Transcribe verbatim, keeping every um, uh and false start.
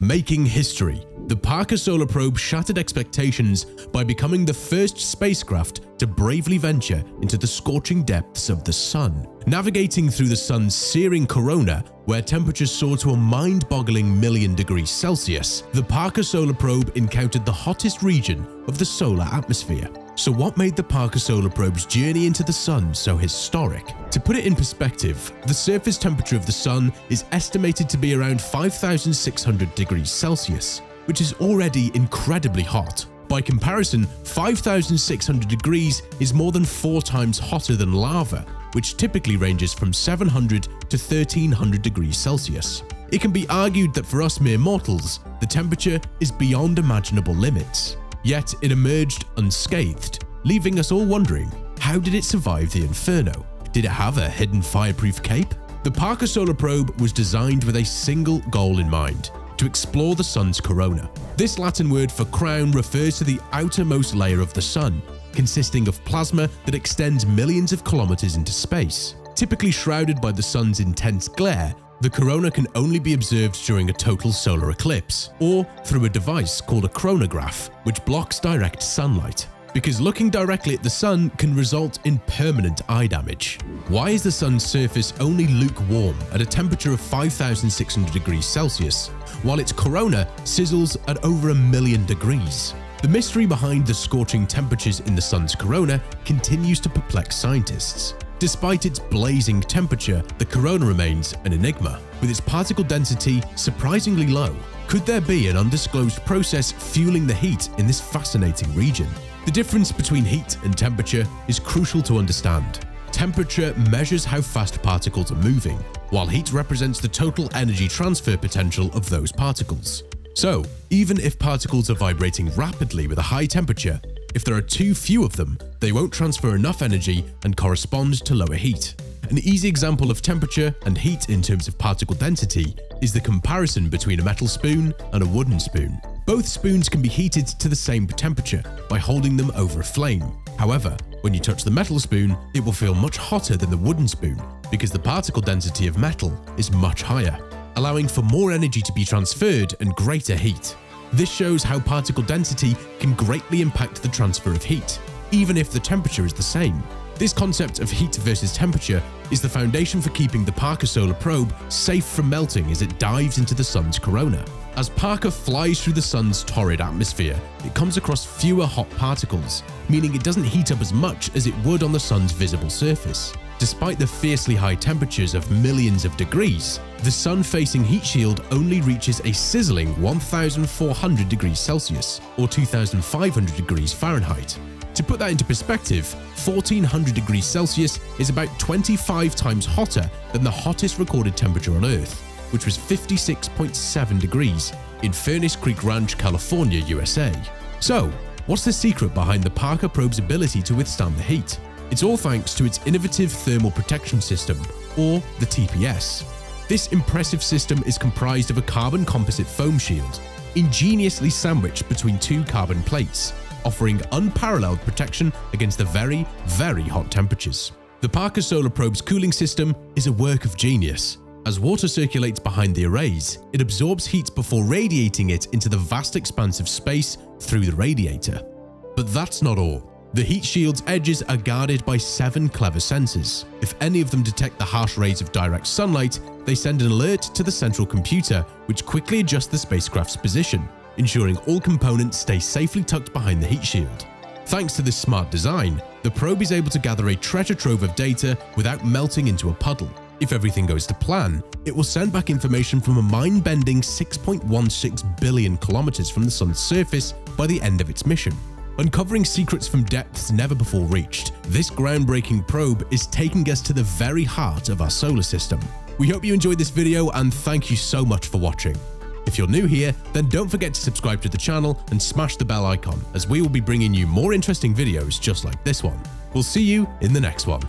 Making history, the Parker Solar Probe shattered expectations by becoming the first spacecraft to bravely venture into the scorching depths of the Sun. Navigating through the Sun's searing corona, where temperatures soar to a mind-boggling million degrees Celsius, the Parker Solar Probe encountered the hottest region of the solar atmosphere. So what made the Parker Solar Probe's journey into the Sun so historic? To put it in perspective, the surface temperature of the Sun is estimated to be around five thousand six hundred degrees Celsius, which is already incredibly hot. By comparison, five thousand six hundred degrees is more than four times hotter than lava, which typically ranges from seven hundred to thirteen hundred degrees Celsius. It can be argued that for us mere mortals, the temperature is beyond imaginable limits. Yet it emerged unscathed, leaving us all wondering, how did it survive the inferno? Did it have a hidden fireproof cape? The Parker Solar Probe was designed with a single goal in mind: to explore the Sun's corona. This Latin word for crown refers to the outermost layer of the Sun, consisting of plasma that extends millions of kilometers into space. Typically shrouded by the Sun's intense glare, the corona can only be observed during a total solar eclipse, or through a device called a chronograph, which blocks direct sunlight, because looking directly at the Sun can result in permanent eye damage. Why is the Sun's surface only lukewarm at a temperature of five thousand six hundred degrees Celsius, while its corona sizzles at over a million degrees? The mystery behind the scorching temperatures in the Sun's corona continues to perplex scientists. Despite its blazing temperature, the corona remains an enigma, with its particle density surprisingly low. Could there be an undisclosed process fueling the heat in this fascinating region? The difference between heat and temperature is crucial to understand. Temperature measures how fast particles are moving, while heat represents the total energy transfer potential of those particles. So, even if particles are vibrating rapidly with a high temperature, if there are too few of them, they won't transfer enough energy and correspond to lower heat. An easy example of temperature and heat in terms of particle density is the comparison between a metal spoon and a wooden spoon. Both spoons can be heated to the same temperature by holding them over a flame. However, when you touch the metal spoon, it will feel much hotter than the wooden spoon because the particle density of metal is much higher, allowing for more energy to be transferred and greater heat. This shows how particle density can greatly impact the transfer of heat, even if the temperature is the same. This concept of heat versus temperature is the foundation for keeping the Parker Solar Probe safe from melting as it dives into the Sun's corona. As Parker flies through the Sun's torrid atmosphere, it comes across fewer hot particles, meaning it doesn't heat up as much as it would on the Sun's visible surface. Despite the fiercely high temperatures of millions of degrees, the Sun-facing heat shield only reaches a sizzling one thousand four hundred degrees Celsius, or two thousand five hundred degrees Fahrenheit. To put that into perspective, fourteen hundred degrees Celsius is about twenty-five times hotter than the hottest recorded temperature on Earth, which was fifty-six point seven degrees in Furnace Creek Ranch, California, U S A. So, what's the secret behind the Parker Probe's ability to withstand the heat? It's all thanks to its innovative thermal protection system, or the T P S. This impressive system is comprised of a carbon composite foam shield, ingeniously sandwiched between two carbon plates, offering unparalleled protection against the very, very hot temperatures. The Parker Solar Probe's cooling system is a work of genius. As water circulates behind the arrays, it absorbs heat before radiating it into the vast expanse of space through the radiator. But that's not all. The heat shield's edges are guarded by seven clever sensors. If any of them detect the harsh rays of direct sunlight, they send an alert to the central computer, which quickly adjusts the spacecraft's position, ensuring all components stay safely tucked behind the heat shield. Thanks to this smart design, the probe is able to gather a treasure trove of data without melting into a puddle. If everything goes to plan, it will send back information from a mind-bending six point one six billion kilometers from the Sun's surface by the end of its mission. Uncovering secrets from depths never before reached, this groundbreaking probe is taking us to the very heart of our solar system. We hope you enjoyed this video and thank you so much for watching. If you're new here, then don't forget to subscribe to the channel and smash the bell icon, as we will be bringing you more interesting videos just like this one. We'll see you in the next one.